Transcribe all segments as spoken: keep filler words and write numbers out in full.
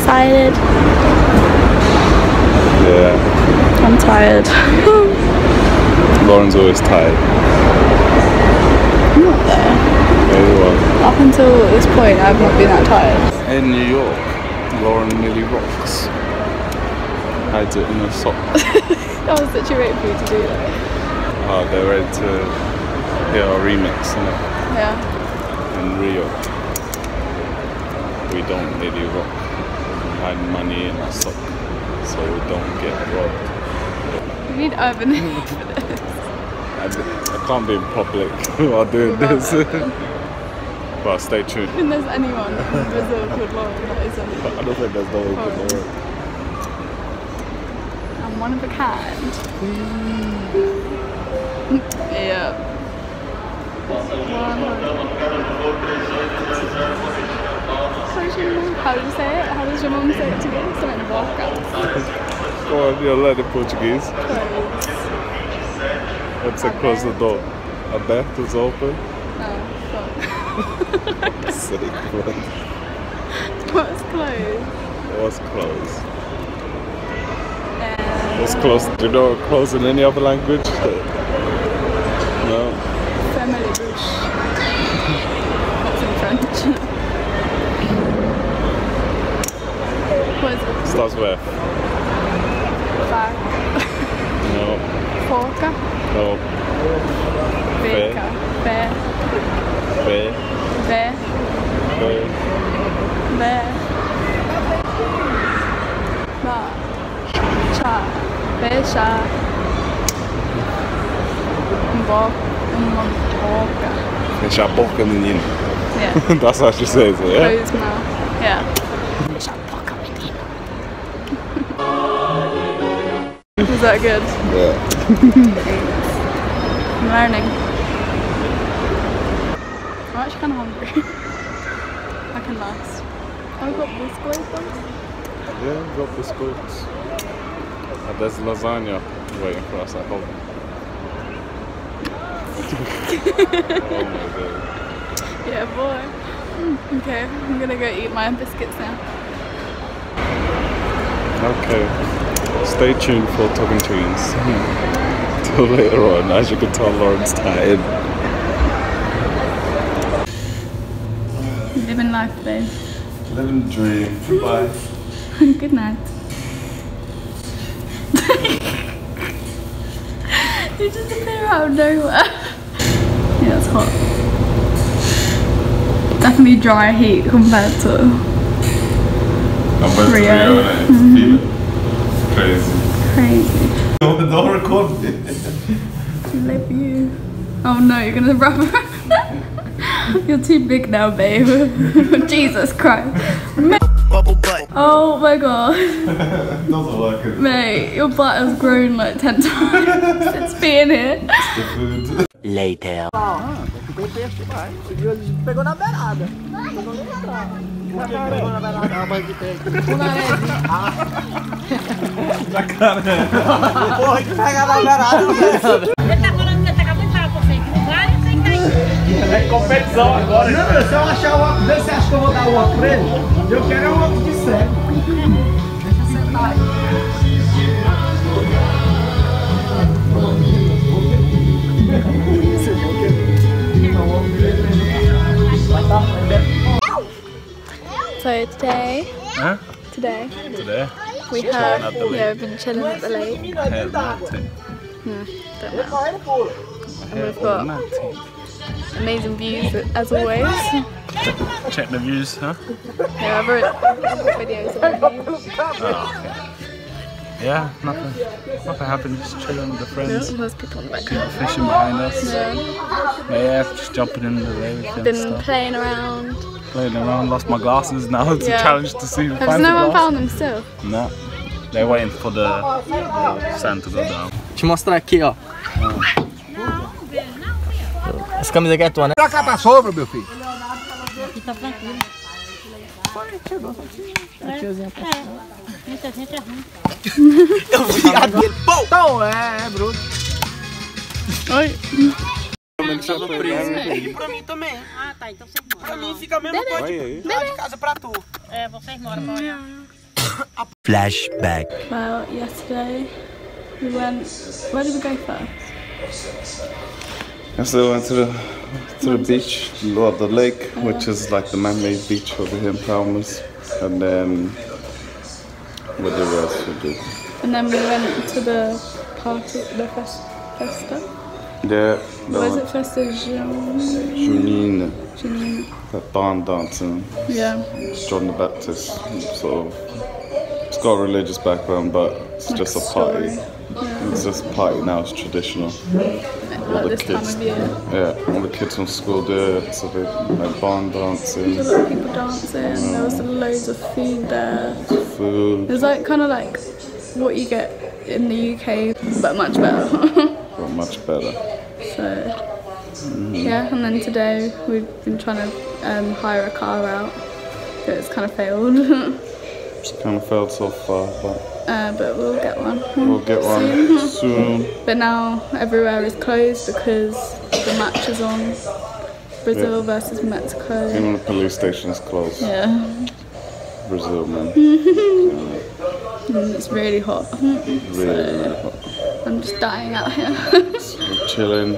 excited. Yeah. I'm tired. Lauren's always tired. I'm not there. Maybe what? Up until this point, I've not been that tired. In New York, Lauren nearly rocks. Hides it in a sock. That was such a rate for you to do that. Oh, they're ready to hear our remix, isn't it? Yeah. In Rio, we don't really rock. We hide money in our sock, so we don't get robbed. We need urban for this. I, I can't be in public while doing this. Well, stay tuned. I think there's anyone in Brazil called Lauren that is on the I don't think there's no one called Lauren. I'm one of a kind. Mm. Yeah. How do you say it? How does your mum say it to you? Something to walk out. Go on, you're learning Portuguese. Let's close the door. Abertos open. Oh, fuck. Silly clothes. What's closed? What's closed? Um, What's closed? Do you know close in any other language? No. That's in French. Starts with F. Faca. No. Foca. No. Beca. Be. Be. Be. Be. Be. Ba. Cha. Becha. Bo. Boca. Fecha a boca, menino. Yeah. That's how she says it, yeah? Close mouth. Yeah. Is that good? Yeah. I'm learning. I'm actually kind of hungry. I can last. Oh, I've got biscuits though. Yeah, I've got biscuits. And there's lasagna waiting for us at home. Oh my god. Yeah, boy. Okay, I'm gonna go eat my biscuits now. Okay. Stay tuned for Talking Tunes till later on. As you can tell, Lauren's tired. Living life, babe. Living the dream. Goodbye. Good night. You just appear out of nowhere. Yeah, that's hot. Definitely dry heat compared to I'm Rio. To Rio mm-hmm. Crazy. Crazy. Oh, the dog recorded it. I love you. Oh no, you're gonna wrap around. You're too big now, babe. Jesus Christ. Bubble butt. Oh my god. Doesn't work. It? Mate, your butt has grown like ten times since being here. It's the food. Later. Ah, pegou peixe, vai. Pegou na beirada. Pegou na beirada, a mãe de peixe. Na cara. Porra, que pega na beirada, velho. Ele tá falando que ele tá acabando de falar pra você, que não vai, não sei que tá aí. É competição agora. Não, meu, se eu achar o óculos dele, você acha que eu vou dar o óculos pra ele? Eu quero é um óculos de cego. Deixa eu sentar aí. So today, huh? today, today, we have yeah, we've been chilling at the lake. Mm, don't and we've got amazing views as always. Check, check the views, huh? Yeah, I've wrote videos on the views. Oh, okay. Yeah, nothing, nothing happened, just chilling with the friends. Yeah, there's people in the background. Fishing behind us. Yeah. Yeah, just jumping in the lake. Been stuff. playing around. Playing around, lost my glasses now. It's yeah. a challenge to see. Has no one found them still? No. Nah. They're waiting for the, the sand to go down. Te mostrar aqui, ó. Essa camisa aqui é tua, né? Pra cá pra sobra, meu filho. Aqui tá tranquilo. É. Muita gente é ruim. Eu vi a dele. Então é, Bruno. Oi. Ele tava preso. Ele pra mim também. Ah, tá. Então vocês moram. Pra mim fica a mesma coisa de lá de casa pra tu. É, vocês moram pra olhar. Flashback. Well, yesterday we went. Where did we go first? Yesterday we went to the to the beach, or the lake, which is like the man-made beach over here in Palmas, and then. What the rest we did. And then we went to the party, the fest, festa. Yeah. Was it festa? Junine. Junine. That barn dancing. Yeah. John the Baptist. So it's got a religious background, but it's like just a party. Yeah. It's just a party now. It's traditional. Like all the kids. Yeah. All the kids from school do it. So they like barn dancing. There's a lot of people dancing. Yeah. There was loads of food there. Food. It's like kind of like what you get in the U K, but much better. Well, much better. So mm-hmm. yeah, and then today we've been trying to um, hire a car out, but it's kind of failed. It's kind of failed so far, but uh, but we'll get one. We'll get soon. one soon. But now everywhere is closed because the match is on. Brazil yeah. versus Mexico. Even the police station is closed. Yeah. Brazil, man. Yeah. Mm, it's really hot. Really, so, really hot. I'm just dying out here. We're chilling.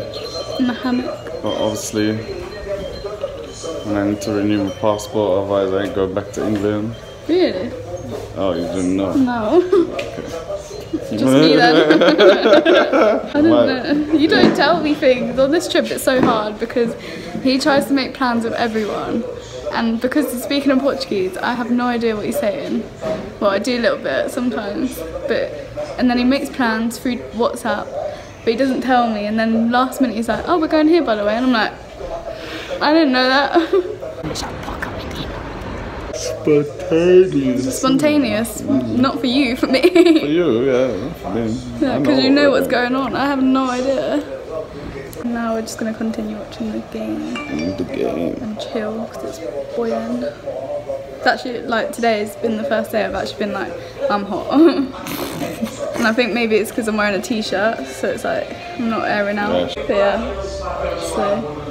In the hammock. But obviously, when I need to renew my passport, otherwise I ain't going back to England. Really? Oh, you didn't know? No. Okay. Just me then. I don't know. You don't tell me things. On this trip it's so hard because he tries to make plans with everyone. And because he's speaking in Portuguese, I have no idea what he's saying. Well, I do a little bit sometimes, but and then he makes plans through WhatsApp, but he doesn't tell me. And then last minute he's like, "Oh, we're going here, by the way," and I'm like, "I didn't know that." Spontaneous. Spontaneous, not for you, for me. For you, yeah, for me. Yeah, because you know what's going on. I have no idea. Now we're just going to continue watching the game, the game. and chill because it's boiling. It's actually like today has been the first day I've actually been like, I'm hot. And I think maybe it's because I'm wearing a t-shirt, so it's like I'm not airing out. Yeah. But yeah, so